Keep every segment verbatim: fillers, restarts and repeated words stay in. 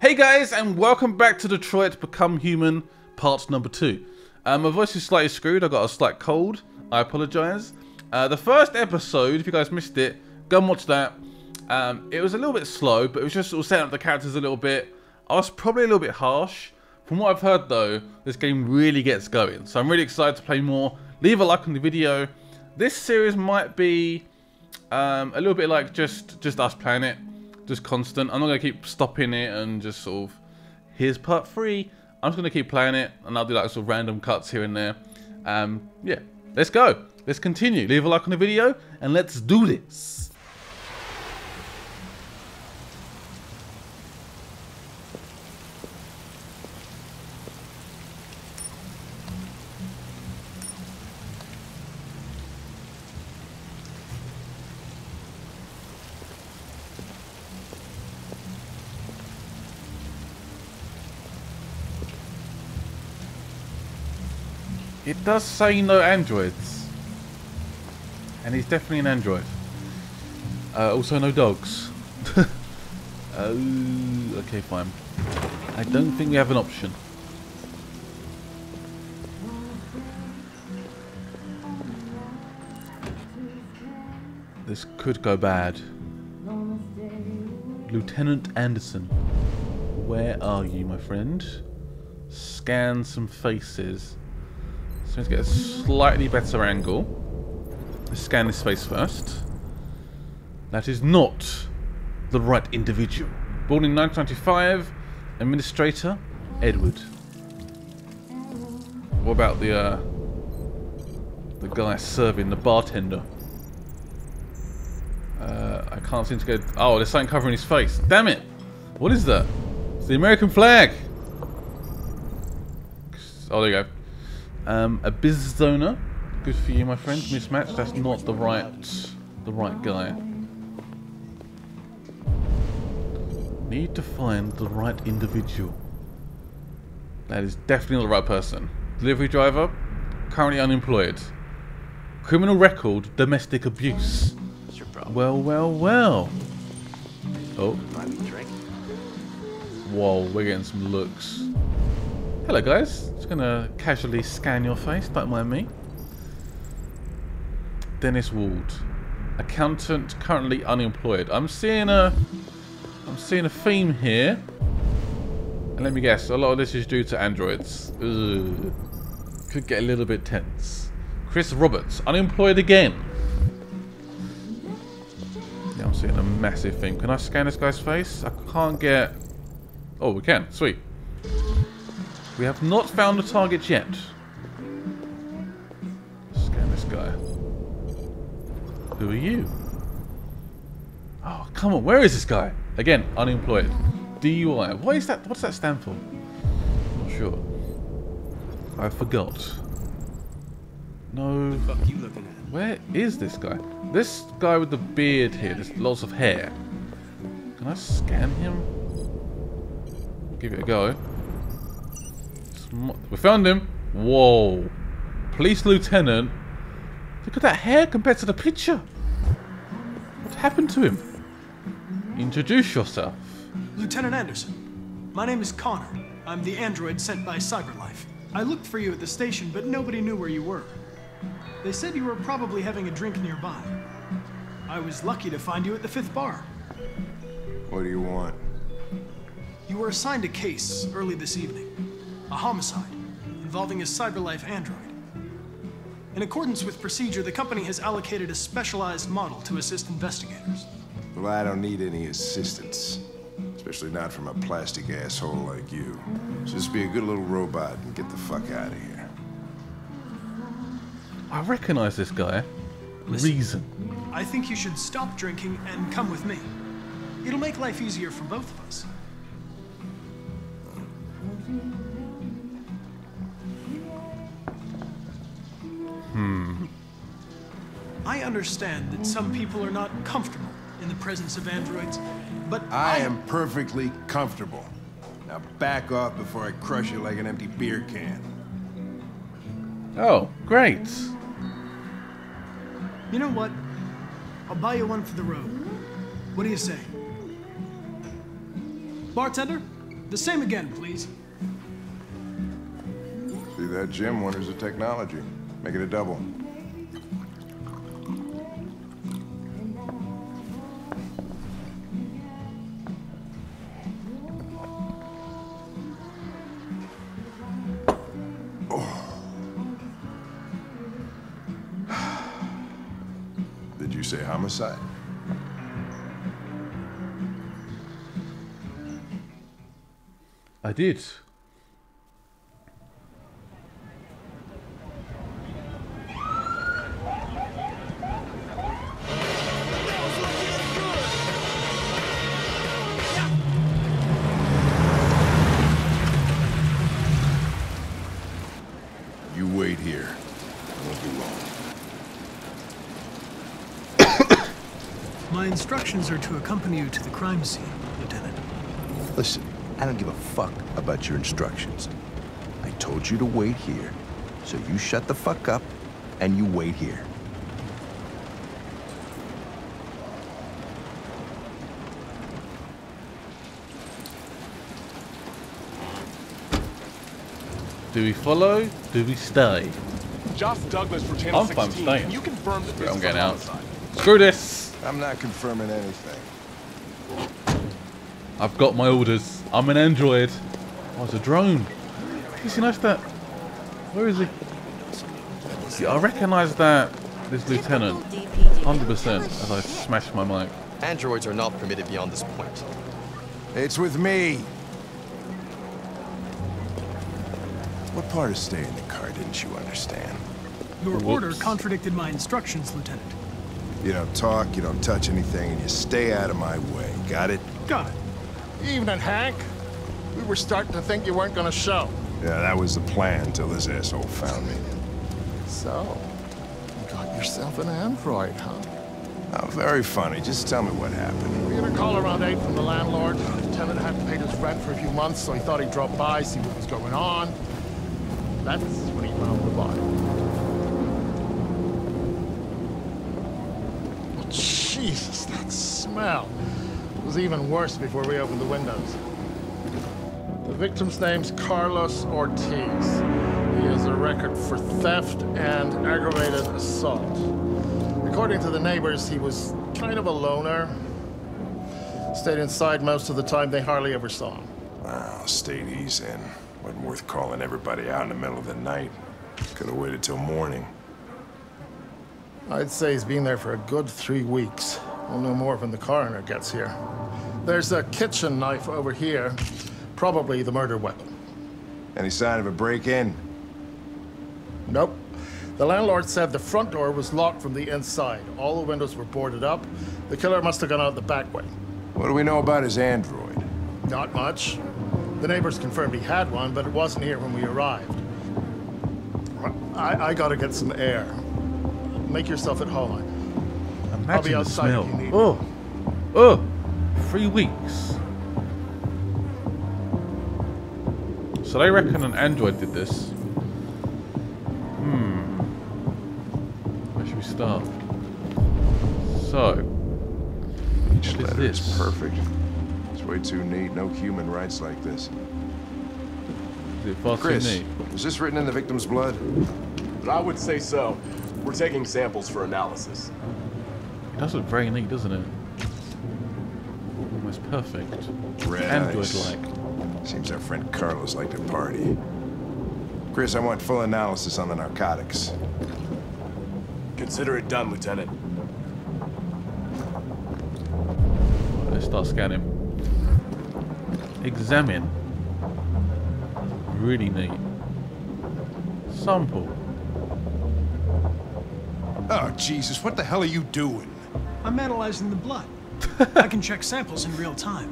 Hey guys, and welcome back to Detroit Become Human, part number two. Um, my voice is slightly screwed, I got a slight cold, I apologise. Uh, the first episode, if you guys missed it, go and watch that. Um, it was a little bit slow, but it was just sort of setting up the characters a little bit. I was probably a little bit harsh. From what I've heard though, this game really gets going, so I'm really excited to play more. Leave a like on the video. This series might be um, a little bit like just, just us playing it. Just constant. I'm not going to keep stopping it and just sort of, here's part three. I'm just going to keep playing it and I'll do like sort of random cuts here and there. Um, yeah, let's go. Let's continue. Leave a like on the video and let's do this. It does say no androids, and he's definitely an android. Uh, also no dogs. Oh, uh, okay, fine. I don't think we have an option. This could go bad. Lieutenant Anderson, where are you, my friend? Scan some faces. So let's get a slightly better angle. Let's scan his face first. That is not the right individual. Born in nineteen ninety-five, Administrator Edward. What about the uh, the guy serving, the bartender? Uh, I can't seem to go. Oh, there's something covering his face. Damn it! What is that? It's the American flag. Oh, there you go. Um, a business owner, good for you, my friend. Mismatch. That's not the right, the right guy. Need to find the right individual. That is definitely not the right person. Delivery driver, currently unemployed. Criminal record, domestic abuse. What's your problem? Well, well, well. Oh. Whoa, we're getting some looks. Hello, guys. Just gonna casually scan your face, don't mind me. Dennis Ward, accountant, currently unemployed. I'm seeing a, I'm seeing a theme here. And let me guess, a lot of this is due to androids. Ugh. Could get a little bit tense. Chris Roberts, unemployed again. Yeah, I'm seeing a massive theme. Can I scan this guy's face? I can't get. Oh, we can. Sweet. We have not found the target yet. Scan this guy. Who are you? Oh, come on. Where is this guy? Again, unemployed. D U I. What is that? What's that stand for? Not sure. I forgot. No. What the fuck are you looking at? Where is this guy? This guy with the beard here. There's lots of hair. Can I scan him? Give it a go. We found him. Whoa. Police lieutenant. Look at that hair compared to the picture. What happened to him? Introduce yourself. Lieutenant Anderson. My name is Connor. I'm the android sent by CyberLife. I looked for you at the station, but nobody knew where you were. They said you were probably having a drink nearby. I was lucky to find you at the fifth bar. What do you want? You were assigned a case early this evening. A homicide involving a CyberLife android. In accordance with procedure, the company has allocated a specialized model to assist investigators. Well, I don't need any assistance, especially not from a plastic asshole like you. So just be a good little robot and get the fuck out of here. I recognize this guy. Listen, Reason. I think you should stop drinking and come with me. It'll make life easier for both of us. Hmm. I understand that some people are not comfortable in the presence of androids, but I, I am perfectly comfortable. Now back off before I crush you like an empty beer can. Oh, great. You know what? I'll buy you one for the road. What do you say? Bartender, The same again, please. See that, Jim? Wonders of technology. Make it a double. Say homicide. I did. You wait here. I won't be long. My instructions are to accompany you to the crime scene, Lieutenant. Listen, I don't give a fuck about your instructions. I told you to wait here, so you shut the fuck up and you wait here. Do we follow? Do we stay? Josh Douglas for Channel sixteen. I'm staying. You confirm that this I'm getting out. Outside. Screw this. I'm not confirming anything. I've got my orders. I'm an android. Oh, it's a drone. Did you notice that? Where is he? Yeah, I recognise that, this lieutenant. one hundred percent as I smash my mic. Androids are not permitted beyond this point. It's with me. What part of staying in the car didn't you understand? Your Whoops. order contradicted my instructions, Lieutenant. You don't talk, you don't touch anything, and you stay out of my way. Got it? Got it. Evening, Hank. We were starting to think you weren't gonna show. Yeah, that was the plan until this asshole found me. So, you got yourself an android, huh? Oh, very funny. Just tell me what happened. We had a call around eight from the landlord. The tenant hadn't paid his rent for a few months, so he thought he'd drop by, see what was going on. That's when he found the body. Jesus, that smell. It was even worse before we opened the windows. The victim's name's Carlos Ortiz. He has a record for theft and aggravated assault. According to the neighbors, he was kind of a loner. Stayed inside most of the time. They hardly ever saw him. Wow, state he's in. Wasn't worth calling everybody out in the middle of the night. Could have waited till morning. I'd say he's been there for a good three weeks. We'll know more when the coroner gets here. There's a kitchen knife over here. Probably the murder weapon. Any sign of a break-in? Nope. The landlord said the front door was locked from the inside. All the windows were boarded up. The killer must have gone out the back way. What do we know about his android? Not much. The neighbors confirmed he had one, but it wasn't here when we arrived. I, I gotta get some air. Make yourself at home. Imagine I'll be outside the smell. If you need oh, oh, three weeks. So they reckon an android did this. Hmm. Where should we start? So, each letter is, is perfect. It's way too neat. No human writes like this. Is it far Chris, too neat? Was this written in the victim's blood? I would say so. We're taking samples for analysis. It does look very neat, doesn't it? Almost perfect. Red Ice. Android-like. Seems our friend Carlos liked to party. Chris, I want full analysis on the narcotics. Consider it done, Lieutenant. Let's start scanning. Examine. Really neat. Sample. Oh, Jesus, what the hell are you doing? I'm analyzing the blood. I can check samples in real time.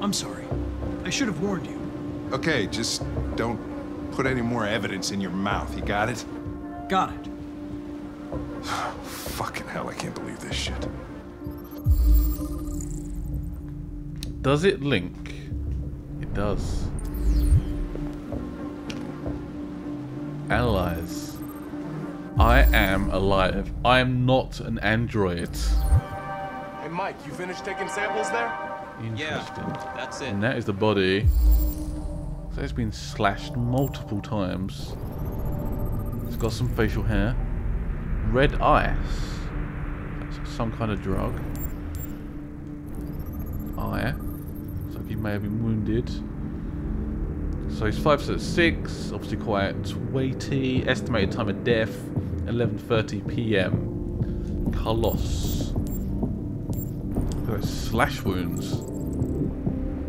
I'm sorry. I should have warned you. Okay, just don't put any more evidence in your mouth. You got it? Got it. Fucking hell, I can't believe this shit. Does it link? It does. Analyze. I am alive. I am not an android. Hey Mike, you finished taking samples there? Interesting. Yeah, that's it. And that is the body. So it's been slashed multiple times. It's got some facial hair. Red Ice. That's some kind of drug. Eye. Looks like he may have been wounded. So he's five foot six, obviously quite weighty. Estimated time of death, eleven thirty p m Carlos. Look at those slash wounds.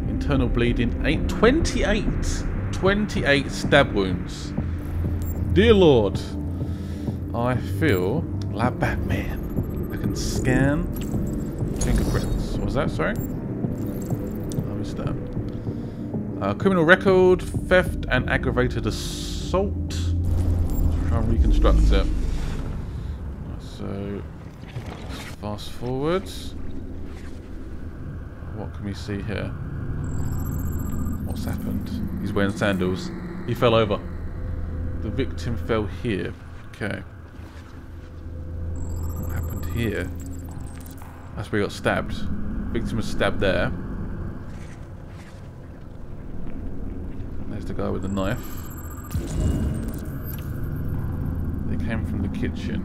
Internal bleeding, eight, twenty-eight. twenty-eight stab wounds. Dear Lord, I feel like Batman. I can scan fingerprints. What was that? Sorry? I missed that. Uh, criminal record, theft and aggravated assault. Let's try and reconstruct it. So, fast forwards. What can we see here? What's happened? He's wearing sandals. He fell over. The victim fell here. Okay. What happened here? That's where he got stabbed. The victim was stabbed there. There's the guy with the knife. They came from the kitchen.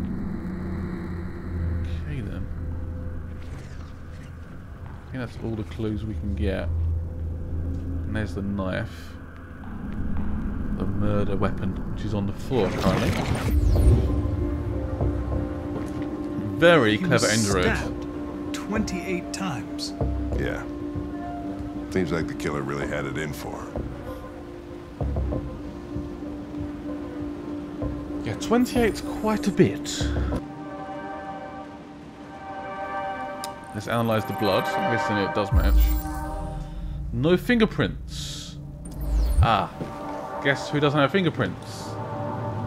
Okay then. I think that's all the clues we can get. And there's the knife. The murder weapon, which is on the floor currently. Very he clever android. Twenty-eight times. Yeah. Seems like the killer really had it in for him. Yeah, twenty-eight's quite a bit. Let's analyze the blood. I'm guessing it does match. No fingerprints. Ah. Guess who doesn't have fingerprints?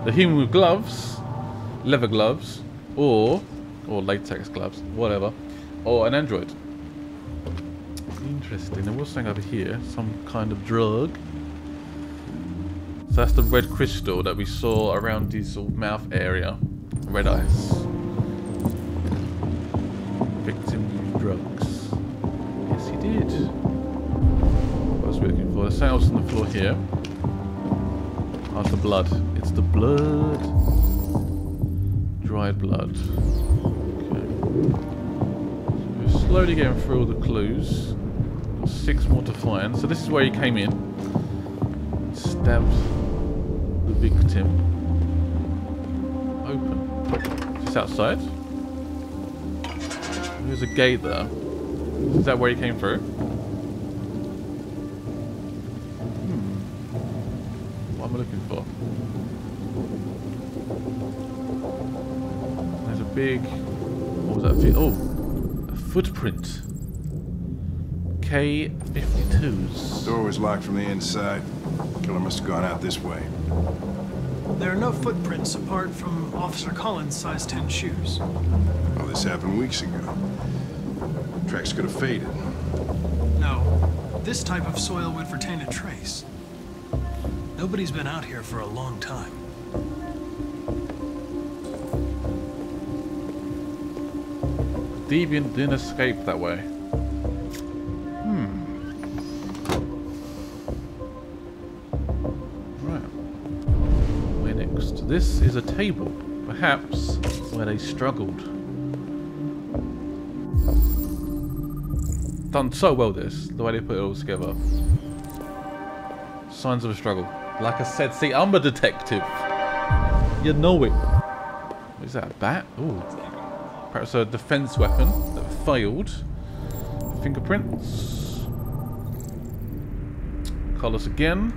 The human with gloves, leather gloves, or or latex gloves, whatever, or an android. Interesting. There was something over here, some kind of drug. So that's the red crystal that we saw around his mouth area. Red Ice. Victim used drugs. Yes, he did. What was we looking for? There's something else on the floor here. Oh, it's the blood. It's the blood. Dried blood. Okay. So we're slowly getting through all the clues. Got six more to find. So this is where he came in. Stabbed the victim. Open. Is this outside? There's a gate there. Is that where he came through? Looking for. There's a big, what was that? Feet? Oh, a footprint. K fifty-twos. Door was locked from the inside. Killer must have gone out this way. There are no footprints apart from Officer Collins' size ten shoes. Well, this happened weeks ago. Tracks could have faded. No, this type of soil would retain a trace. Nobody's been out here for a long time. The deviant didn't escape that way. Hmm. Right. Where next? This is a table. Perhaps where they struggled. Done so well this, the way they put it all together. Signs of a struggle. Like I said, see, I'm a detective. You know it. What is that, a bat? Ooh. Perhaps a defense weapon that failed. Fingerprints. Colors again.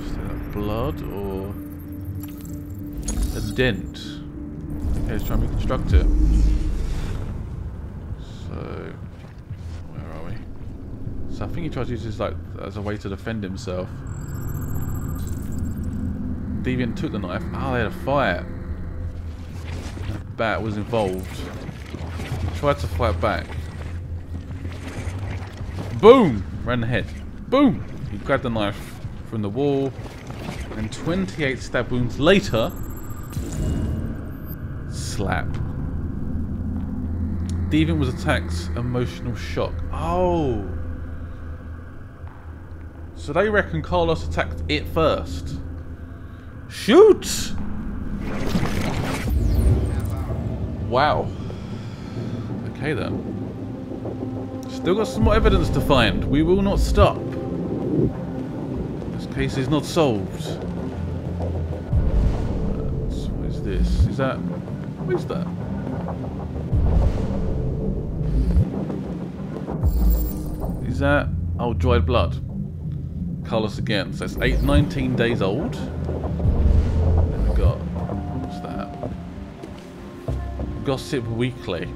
Is that blood or a dent? Okay, let's try and reconstruct it. So, where are we? So I think he tried to use this like as a way to defend himself. Deviant took the knife. Ah, oh, they had a fight. That bat was involved. He tried to fight back. Boom! Ran the head. Boom! He grabbed the knife from the wall. And twenty-eight stab wounds later. Slap. Deviant was attacked, emotional shock. Oh. So they reckon Carlos attacked it first. Shoot! Wow. Okay then. Still got some more evidence to find. We will not stop. This case is not solved. Uh, so what is this? Is that... What is that? Is that... Oh, dried blood. Carlos again. So it's eight, nineteen days old. Then we got... What's that? Gossip Weekly.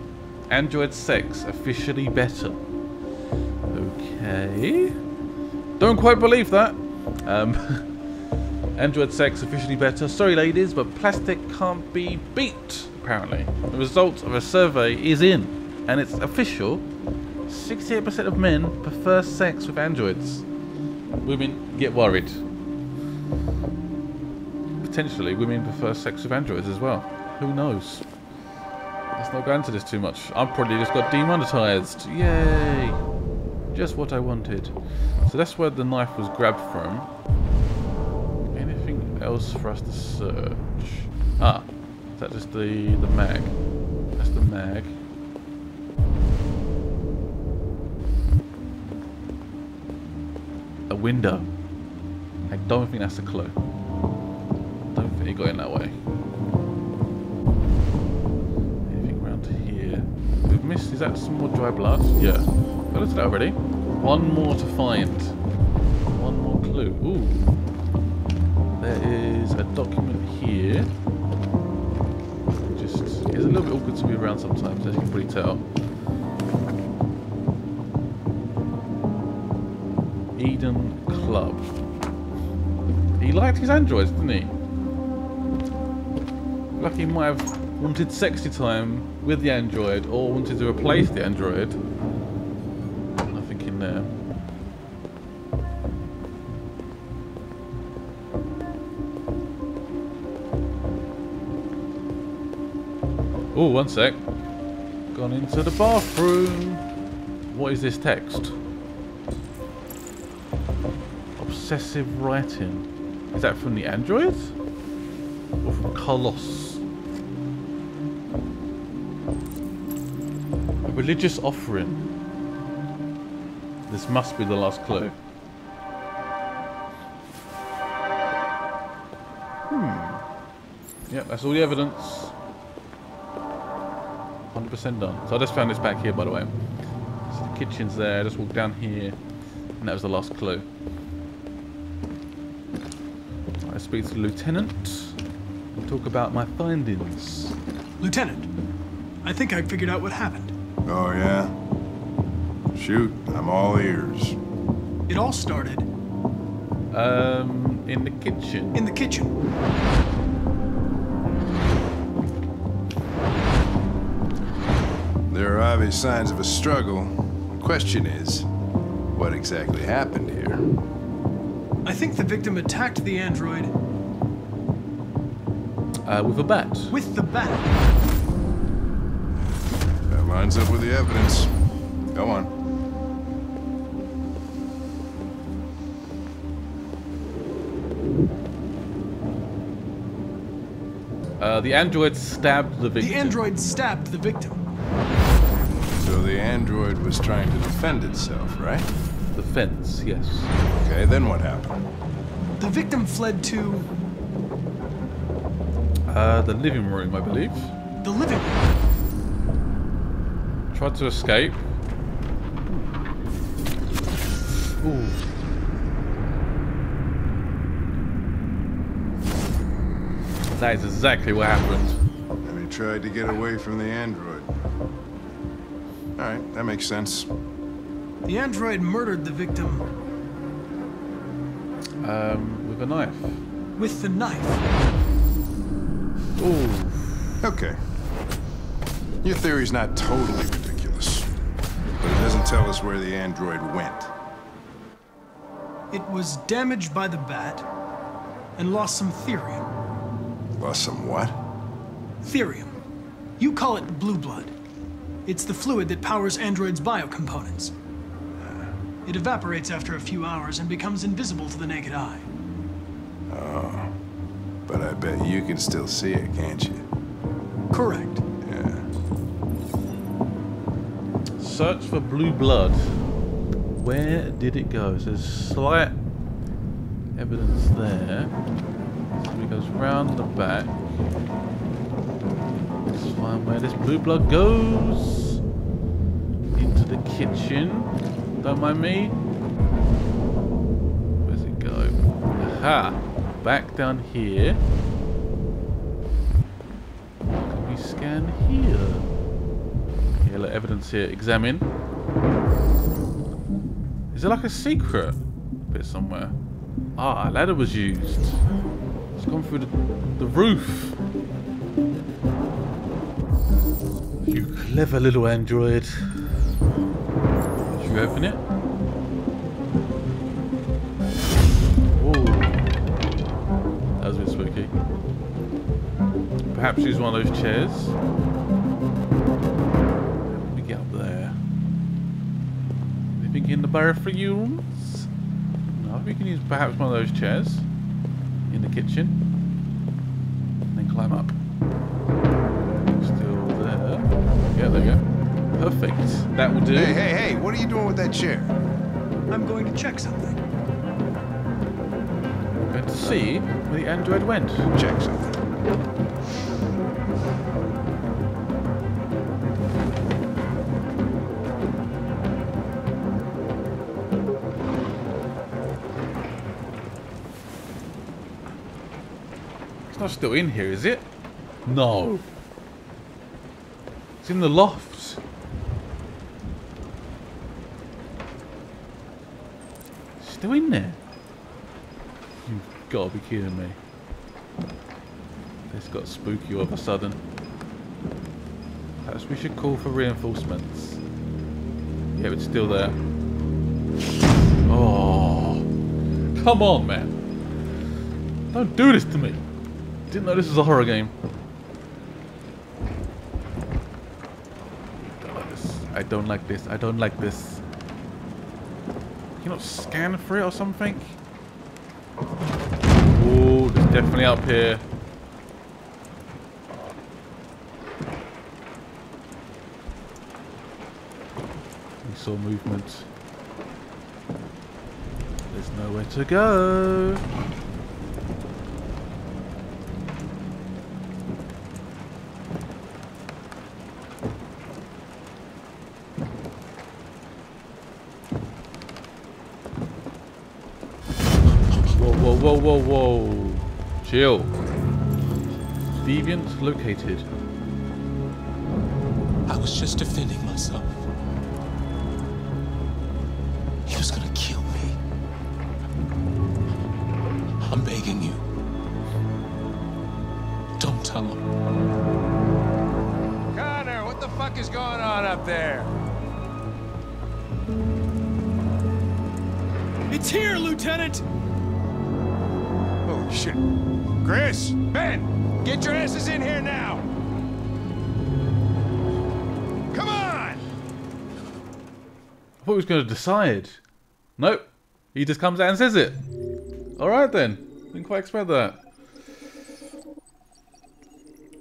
Android sex. Officially better. Okay. Don't quite believe that. Um, Android sex. Officially better. Sorry, ladies, but plastic can't be beat, apparently. The result of a survey is in. And it's official. sixty-eight percent of men prefer sex with androids. Women get worried. Potentially, women prefer sex with androids as well. Who knows? Let's not go into this too much. I've probably just got demonetized. Yay! Just what I wanted. So that's where the knife was grabbed from. Anything else for us to search? Ah, is that just the, the mag? That's the mag. A window. I don't think that's a clue. I don't think he got in that way. Anything around here? We've missed. Is that some more dry blood? Yeah. I looked at that already. One more to find. One more clue. Ooh. There is a document here. Just it's a little bit awkward to be around sometimes, as you can probably tell. Eden Club. He liked his androids, didn't he? Lucky he might have wanted sexy time with the android, or wanted to replace the android. Nothing in there. Oh, one sec. Gone into the bathroom. What is this text? Obsessive writing. Is that from the android? Or from Carlos? A religious offering. This must be the last clue. Hmm. Yep, that's all the evidence. one hundred percent done. So I just found this back here, by the way. So the kitchen's there. I just walked down here. And that was the last clue. I speak to the Lieutenant and talk about my findings. Lieutenant, I think I figured out what happened. Oh, yeah? Shoot, I'm all ears. It all started... Um, in the kitchen. In the kitchen. There are obvious signs of a struggle. The question is, what exactly happened here? I think the victim attacked the android. Uh, with a bat. With the bat. That lines up with the evidence. Go on. Uh, the android stabbed the victim. The android stabbed the victim. So the android was trying to defend itself, right? The fence, yes. Okay, then what happened? The victim fled to... Uh, the living room, I believe. The living room. Tried to escape. Ooh. That is exactly what happened. And he tried to get away from the android. Alright, that makes sense. The android murdered the victim. Um, with a knife. With the knife. Ooh. Okay. Your theory's not totally ridiculous, but it doesn't tell us where the android went. It was damaged by the bat and lost some Thirium. Lost some what? Thirium. You call it blue blood. It's the fluid that powers androids' biocomponents. It evaporates after a few hours and becomes invisible to the naked eye. Oh, but I bet you can still see it, can't you? Correct. Yeah. Search for blue blood. Where did it go? So there's slight evidence there. So it goes round the back. Let's find where this blue blood goes. Into the kitchen. Don't mind me. Where's it go? Aha! Back down here. What can we scan here? Yellow evidence here. Examine. Is it like a secret bit somewhere? Ah, a ladder was used. It's gone through the, the roof. You clever little android. Should we open it? Whoa. That was a bit spooky. Perhaps use one of those chairs. How did we get up there? In the barracks? No, we can use perhaps one of those chairs in the kitchen and then climb up. Still there. Yeah, there you go. Perfect. That will do. Hey, hey, hey, what are you doing with that chair? I'm going to check something. I'm going to see where the android went. Check something. It's not still in here, is it? No. It's in the lofts. It's still in there. You've got to be kidding me. This got spooky all of a sudden. Perhaps we should call for reinforcements. Yeah, it's still there. Oh. Come on, man. Don't do this to me. Didn't know this was a horror game. Don't like this. I don't like this. I don't like this. Can you not scan for it or something? Oh, there's definitely up here. We saw movement. There's nowhere to go. Whoa, whoa, whoa. Chill. Deviant located. I was just defending myself. He was gonna kill me. I'm begging you. Don't tell him. Connor, what the fuck is going on up there? It's here, Lieutenant! Shit. Chris! Ben! Get your asses in here now! Come on! I thought he was going to decide. Nope. He just comes out and says it. Alright then. Didn't quite expect that.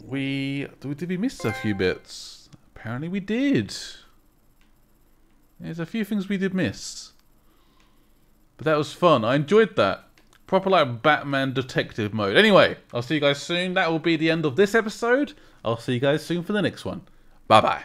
We... Did we miss a few bits? Apparently we did. There's a few things we did miss. But that was fun. I enjoyed that. Proper like Batman detective mode. Anyway, I'll see you guys soon. That will be the end of this episode. I'll see you guys soon for the next one. Bye bye.